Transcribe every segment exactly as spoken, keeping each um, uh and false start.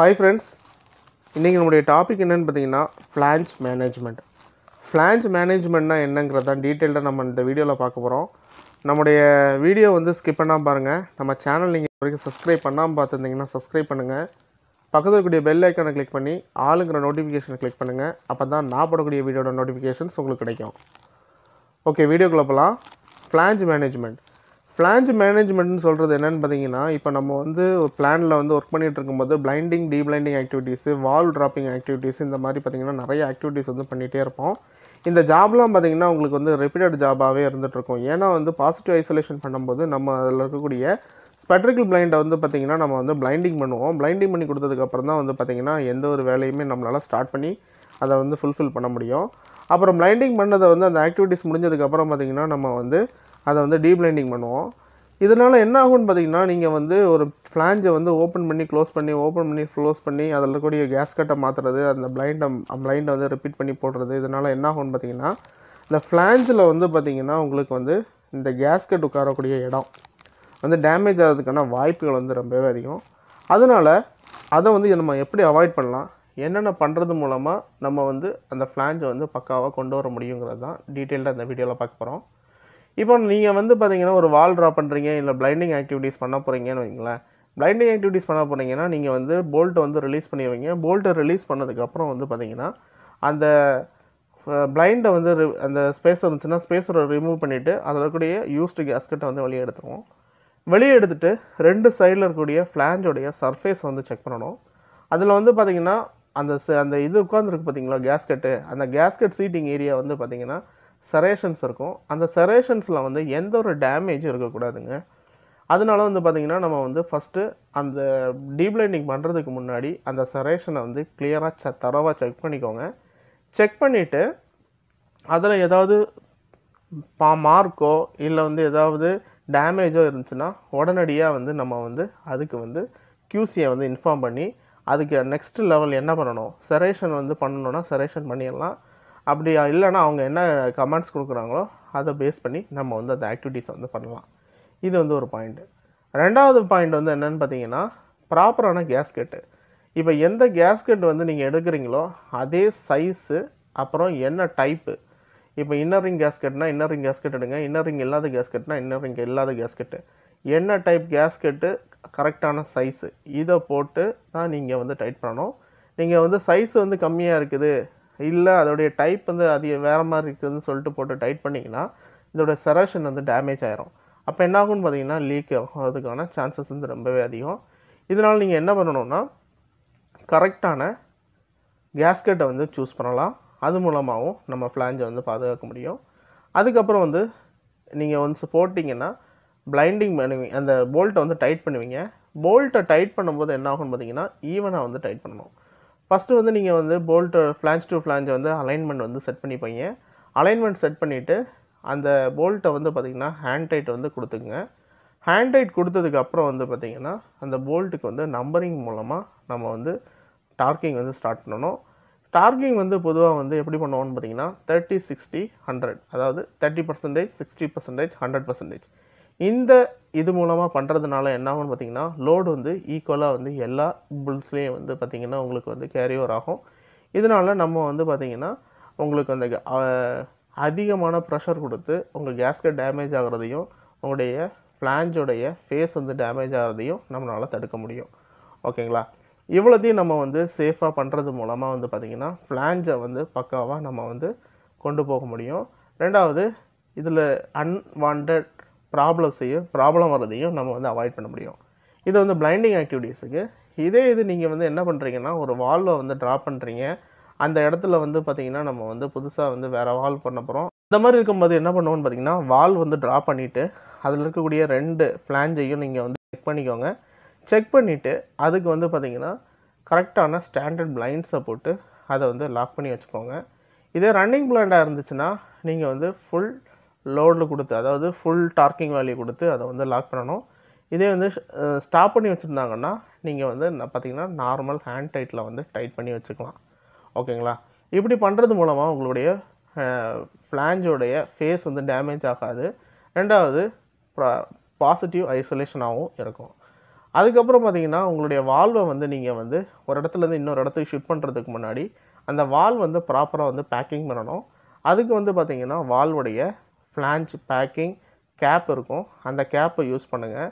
Hi friends, today our topic is flange management. Flange management is in detail in the video. Our video skip the channel. If you subscribe to our channel, subscribe to the bell icon, click on the notification, click on the video notifications. Okay, video flange management. Flange management is சொல்றது என்னன்னு பாத்தீங்கன்னா இப்போ நம்ம வந்து ஒரு பிளான்ல வந்து work பண்ணிட்டு இருக்கும்போது blinding deblinding activities valve dropping activities இந்த மாதிரி பாத்தீங்கன்னா நிறைய activities வந்து பண்ணிட்டே இருப்போம் இந்த ஜாப்லாம் பாத்தீங்கன்னா உங்களுக்கு வந்து repeated ஜாபாவே இருந்துட்டு இருக்கும் ஏனா வந்து positive isolation பண்ணும்போது நம்ம அதல இருக்க கூடிய spectacle blind வந்து பாத்தீங்கன்னா நம்ம வந்து blinding பண்ணுவோம் blinding பண்ணி கொடுத்ததுக்கு அப்புறம் தான் வந்து பாத்தீங்கன்னா எந்த ஒரு வேலையுமே நம்மளால ஸ்டார்ட் பண்ணி அத வந்து fulfill பண்ண முடியும் அப்புறம் blinding பண்ணத வந்து அந்த activities முடிஞ்சதுக்கு அப்புறம் பாத்தீங்கன்னா நம்ம வந்து அத வந்து டீப்ளைண்டிங் பண்ணுவோம் இதனால என்ன ஆகும் பாத்தீங்கன்னா நீங்க வந்து ஒரு flange வந்து ஓபன் பண்ணி க்ளோஸ் பண்ணி ஓபன் பண்ணி க்ளோஸ் பண்ணி அதல கூடிய கேஸ் கட்ட மாத்துறது அந்த ப்ளைண்ட் ப்ளைண்ட் வந்து ரிப்பீட் பண்ணி போடுறது இதனால என்ன ஆகும் பாத்தீங்கன்னா அந்த flangeல வந்து பாத்தீங்கன்னா உங்களுக்கு வந்து இந்த கேஸ் கட் உட்கார கூடிய இடம் வந்து டேமேஜ் ஆகிறதுக்கான வாய்ப்புகள் வந்து ரொம்பவே அதிகம் அதனால அத வந்து நம்ம எப்படி அவாய்ட் பண்ணலாம் என்னென்ன பண்றது மூலமா நம்ம வந்து அந்த flange வந்து பக்காவா கொண்டு வர முடியும்ங்கறத தான் டீடைலா இந்த வீடியோல பார்க்க போறோம் இப்போ நீங்க வந்து பாத்தீங்கன்னா ஒரு வால் டிரா பண்றீங்க இல்ல blinding activities பண்ண போறீங்கன்னு வெங்களா blinding activities பண்ண போறீங்கன்னா நீங்க வந்து போல்ட் வந்து ரிலீஸ் பண்ணிடுவீங்க போல்ட் ரிலீஸ் பண்ணதுக்கு அப்புறம் வந்து பாத்தீங்கன்னா அந்த பிளைண்ட வந்து அந்த ஸ்பேஸ் இருந்துச்சுனா ஸ்பேஸரை ரிமூவ் பண்ணிட்டு அதல கூடிய யூஸ்ட் கேஸ்கெட் வந்து வெளிய எடுத்துறோம் வெளிய எடுத்துட்டு ரெண்டு சைடுல கூடிய flange உடைய சர்ஃபேஸ் வந்து செக் பண்ணனும் அதுல வந்து பாத்தீங்கன்னா அந்த அந்த இது உட்கார்ந்திருக்கு பாத்தீங்களா கேஸ்கெட் அந்த கேஸ்கெட் சீட்டிங் ஏரியா வந்து பாத்தீங்கன்னா serrations இருக்கும் அந்த serrationsல வந்து எந்த ஒரு டேமேஜ் இருக்க கூடாதுங்க அதனால வந்து பாத்தீங்கன்னா நம்ம வந்து ஃபர்ஸ்ட் அந்த டீப்ளைண்டிங் பண்றதுக்கு முன்னாடி அந்த serrationஐ வந்து clear-ஆ தரவா செக் பண்ணிக்கோங்க செக் பண்ணிட்டு அதல ஏதாவது மார்க்கோ இல்ல வந்து ஏதாவது டேமேஜோ இருந்துச்சுனா உடனடியா வந்து நம்ம வந்து அதுக்கு வந்து Q C-ஐ வந்து இன்ஃபார்ம் பண்ணி அதுக்கு நெக்ஸ்ட் லெவல் என்ன பண்ணனும் serration வந்து பண்ணனும்னா serration பண்ணிடலாம் அப்படி இல்லனா அவங்க என்ன கமெண்ட்ஸ் கொடுக்கறாங்களோ அத பேஸ் பண்ணி நம்ம வந்து அந்த ஆக்டிவிட்டீஸ் வந்து பண்ணலாம் இது வந்து ஒரு பாயிண்ட் இரண்டாவது பாயிண்ட் வந்து என்னன்னு பாத்தீங்கன்னா ப்ராப்பரான கேஸ்கெட் இப்போ எந்த கேஸ்கெட் வந்து நீங்க எடுக்கறீங்களோ அதே சைஸ் அப்புறம் என்ன டைப் இப்போ இன்னர் ரிங் கேஸ்கெட்னா இன்னர் ரிங் கேஸ்கெட் எடுங்க இன்னர் ரிங் இல்லாத கேஸ்கெட்னா இன்னர் ரிங் இல்லாத கேஸ்கெட் என்ன டைப் கேஸ்கெட் கரெக்ட்டான சைஸ் இத போட்டு தான் நீங்க வந்து டைட் பண்ணனும் நீங்க வந்து சைஸ் வந்து கம்மியா இருக்குது இல்ல அதோட டைப் வந்து அது வேற மாதிரி இருக்குன்னு சொல்லிட்டு போட்டு டைட் பண்ணீங்கனா இதோட serration வந்து டேமேஜ் ஆயிடும் அப்ப என்ன ஆகும் பாத்தீங்கன்னா லீக் ஆகிறதுக்கான சான்சஸ் வந்து ரொம்பவே அதிகம் இதனால நீங்க என்ன பண்ணனும்னா கரெக்ட்டான கேஸ்கெட் வந்து चूஸ் பண்ணலாம் அது மூலமாவும் நம்ம flange வந்து பாதுகாக்க முடியும் அதுக்கு அப்புறம் வந்து நீங்க ஒன்ஸ் போட்டீங்கனா blinding பண்ணுவீங்க அந்த போல்ட் வந்து டைட் பண்ணுவீங்க போல்ட்ட டைட் பண்ணும்போது என்ன ஆகும் பாத்தீங்கன்னா ஈவனா வந்து டைட் பண்ணனும் First வந்து நீங்க வந்து bolt flange to flange வந்து alignment வந்து செட் பண்ணிப்பீங்க alignment செட் பண்ணிட்டு அந்த bolt வந்து பாத்தீங்கன்னா hand tight வந்து கொடுத்துங்க hand tight கொடுத்ததுக்கு அப்புறம் வந்து பாத்தீங்கன்னா அந்த boltக்கு வந்து numbering மூலமா நம்ம வந்து torquing வந்து ஸ்டார்ட் பண்ணனும் torquing வந்து பொதுவா வந்து எப்படி பண்ணுவோம்னு பாத்தீங்கன்னா thirty sixty one hundred அதாவது thirty percent sixty percent one hundred percent இந்த இது மூலமா பண்றதுனால என்ன ஆகும் பாத்தீங்கன்னா லோட் வந்து ஈக்குவலா வந்து எல்லா புல்ஸ்லயே வந்து பாத்தீங்கன்னா உங்களுக்கு வந்து கேரி ஓவர் ஆகும் இதனால நம்ம வந்து பாத்தீங்கன்னா உங்களுக்கு அந்த அதிகமான பிரஷர் கொடுத்து உங்க கேஸ்கட் டேமேஜ் ஆகிறதையும் உங்களுடைய flange உடைய ஃபேஸ் வந்து டேமேஜ் ஆகிறதையும் நம்மால தடுக்க முடியும் ஓகேங்களா இவ்வளவுதையும் நம்ம வந்து சேஃபா பண்றது மூலமா வந்து பாத்தீங்கன்னா flange வந்து பக்காவா நம்ம வந்து கொண்டு போக முடியும் இரண்டாவது இதுல unwanted ப்ராப்ளம்ஸ் ஏ ப்ராப்ளம் வரதையும் நம்ம வந்து அவாய்ட் பண்ண முடியும் இது வந்து blinding activitiesக்கு இதே இது நீங்க வந்து என்ன பண்றீங்கன்னா ஒரு வால்வ வந்து டிரா பண்றீங்க அந்த இடத்துல வந்து பாத்தீங்கன்னா நம்ம வந்து புதுசா வந்து வேற வால்வ் பண்ண போறோம் இந்த மாதிரி இருக்கும்போது என்ன பண்ணுவோம்னு பாத்தீங்கன்னா வால்வ் வந்து டிரா பண்ணிட்டு அதுல இருக்க கூடிய ரெண்டு flangeஐயும் நீங்க வந்து செக் பண்ணிக்கோங்க செக் பண்ணிட்டு அதுக்கு வந்து பாத்தீங்கன்னா கரெக்ட்டான ஸ்டாண்டர்ட் blinds போட்டு அத வந்து லாக் பண்ணி வெச்சுக்கோங்க இதே ரன்னிங் blind-ஆ இருந்துச்சுனா நீங்க வந்து ஃபுல் லோட்ல கொடுத்து அதாவது full torquing value கொடுத்து அத வந்து லாக் பண்ணனும் இதே வந்து ஸ்டாப் பண்ணி வச்சிருந்தாங்கன்னா நீங்க வந்து பாத்தீங்கன்னா நார்மல் hand tightல வந்து டைட் பண்ணி வெச்சுக்கலாம் ஓகேங்களா இப்படி பண்றது மூலமா உங்களுடைய flange உடைய ஃபேஸ் வந்து டேமேஜ் ஆகாது இரண்டாவது பாசிட்டிவ் ஐசோலேஷனாவும் இருக்கும் அதுக்கப்புறம் பார்த்தீங்கன்னா உங்களுடைய வால்வை வந்து நீங்கள் வந்து ஒரு இடத்துலேருந்து இன்னொரு இடத்துக்கு ஷிஃப்ட் பண்ணுறதுக்கு முன்னாடி அந்த வால் வந்து ப்ராப்பராக வந்து பேக்கிங் பண்ணணும். அதுக்கு வந்து பார்த்திங்கன்னா வால்வுடைய ஃப்ளான்ச் பேக்கிங் கேப் இருக்கும், அந்த கேப்பை யூஸ் பண்ணுங்கள்.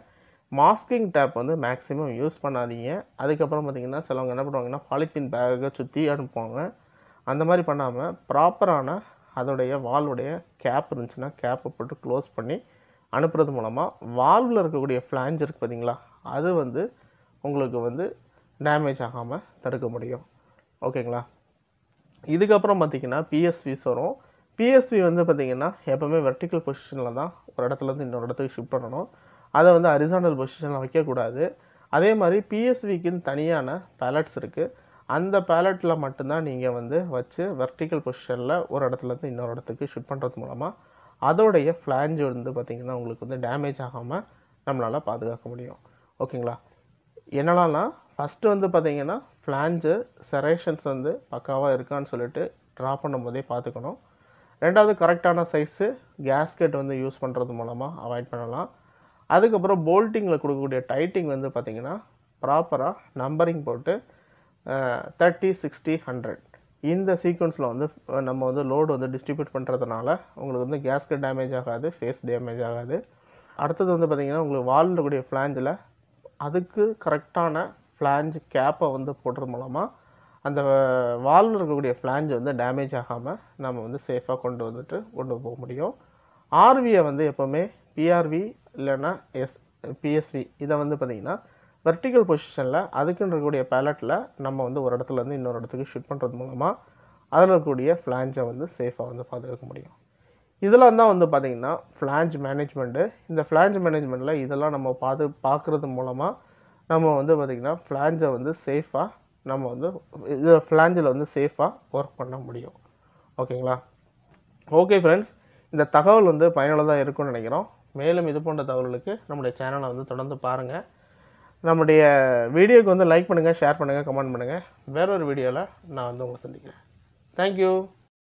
மாஸ்கிங் டேப் வந்து மேக்ஸிமம் யூஸ் பண்ணாதீங்க. அதுக்கப்புறம் பார்த்திங்கன்னா சிலவங்க என்ன பண்ணுவாங்கன்னா பாலித்தீன் பேக்கை சுற்றி அனுப்புவாங்க. அந்த மாதிரி பண்ணாமல் ப்ராப்பரான அதோடைய வால்வுடைய கேப் இருந்துச்சுன்னா கேப்பை போட்டு க்ளோஸ் பண்ணி அனுப்புறது மூலமாக வால்வில் இருக்கக்கூடிய ஃப்ளான்ஜ் இருக்குது பார்த்திங்களா, அது வந்து உங்களுக்கு வந்து டேமேஜ் ஆகாமல் தடுக்க முடியும். ஓகேங்களா. இதுக்கப்புறம் பார்த்திங்கன்னா பிஎஸ்விஸ் வரும். பிஎஸ்வி வந்து பார்த்திங்கன்னா எப்போவுமே வெர்டிக்கல் பொசிஷனில் தான் ஒரு இடத்துலேருந்து இன்னொரு இடத்துக்கு ஷிஃப்ட் பண்ணணும். அதை வந்து ஹரிசாண்டல் பொசிஷனில் வைக்கக்கூடாது. அதே மாதிரி பிஎஸ்விக்குன்னு தனியான பேலட்ஸ் இருக்குது. அந்த பேலட்டில் மட்டும்தான் நீங்கள் வந்து வச்சு வெர்டிக்கல் பொசிஷனில் ஒரு இடத்துலேருந்து இன்னொரு இடத்துக்கு ஷிஃப்ட் பண்ணுறது மூலமாக அதோடைய ஃப்ளான்ஜ் வந்து பார்த்திங்கன்னா உங்களுக்கு வந்து டேமேஜ் ஆகாமல் நம்மளால் பாதுகாக்க முடியும். ஓகேங்களா. என்னென்னா ஃபஸ்ட்டு வந்து பார்த்திங்கன்னா ஃப்ளான்ஜு செரேஷன்ஸ் வந்து பக்காவாக இருக்கான்னு சொல்லிட்டு ட்ரா பண்ணும் போதே பார்த்துக்கணும். ரெண்டாவது கரெக்டான சைஸு கேஸ்கெட் வந்து யூஸ் பண்ணுறது மூலமாக அவாய்ட் பண்ணலாம். அதுக்கப்புறம் போல்ட்டிங்கில் கொடுக்கக்கூடிய டைட்டிங் வந்து பார்த்திங்கன்னா ப்ராப்பராக நம்பரிங் போட்டு தேர்ட்டி சிக்ஸ்டி ஹண்ட்ரட் இந்த சீக்வன்ஸில் வந்து நம்ம வந்து லோடு வந்து டிஸ்ட்ரிபியூட் பண்ணுறதுனால உங்களுக்கு வந்து கேஸ்கெட் டேமேஜ் ஆகாது, ஃபேஸ் டேமேஜ் ஆகாது. அடுத்தது வந்து பார்த்திங்கன்னா உங்களுக்கு வாலில் கூடிய ஃப்ளாஞ்சில் அதுக்கு கரெக்டான ஃப்ளாஞ்ச் கேப்பை வந்து போடுறது மூலமாக அந்த வால்வில் இருக்கக்கூடிய ஃப்ளாஞ்ச் வந்து டேமேஜ் ஆகாமல் நம்ம வந்து சேஃபாக கொண்டு வந்துட்டு கொண்டு போக முடியும். ஆர்வியை வந்து எப்போவுமே பிஆர்வி இல்லைன்னா எஸ் பிஎஸ்வி இதை வந்து பார்த்திங்கன்னா வெர்டிக்கல் பொசிஷனில் அதுக்குன்னு இருக்கக்கூடிய பேலட்டில் நம்ம வந்து ஒரு இடத்துலேருந்து இன்னொரு இடத்துக்கு ஷிஃப்ட் பண்ணுறது மூலமாக அதில் இருக்கக்கூடிய ஃப்ளாஞ்சை வந்து சேஃபாக வந்து பாதுகாக்க முடியும். இதெல்லாம் தான் வந்து பார்த்திங்கன்னா ஃப்ளாஞ்ச் மேனேஜ்மெண்ட்டு. இந்த ஃப்ளாஞ்ச் மேனேஜ்மெண்ட்டில் இதெல்லாம் நம்ம பாது பார்க்குறது மூலமாக நம்ம வந்து பார்த்திங்கன்னா ஃப்ளாஞ்சை வந்து சேஃபாக நம்ம வந்து இது ஃப்ளாஞ்சில் வந்து சேஃபாக ஒர்க் பண்ண முடியும். ஓகேங்களா. ஓகே ஃப்ரெண்ட்ஸ், இந்த தகவல் வந்து பயனுள்ளதாக இருக்கும்னு நினைக்கிறோம். மேலும் இது போன்ற தகவல்களுக்கு நம்முடைய சேனலை வந்து தொடர்ந்து பாருங்கள். நம்முடைய வீடியோக்கு வந்து லைக் பண்ணுங்கள், ஷேர் பண்ணுங்கள், கமெண்ட் பண்ணுங்கள். வேறொரு வீடியோவில் நான் வந்து உங்களை சந்திக்கிறேன். தேங்க்யூ.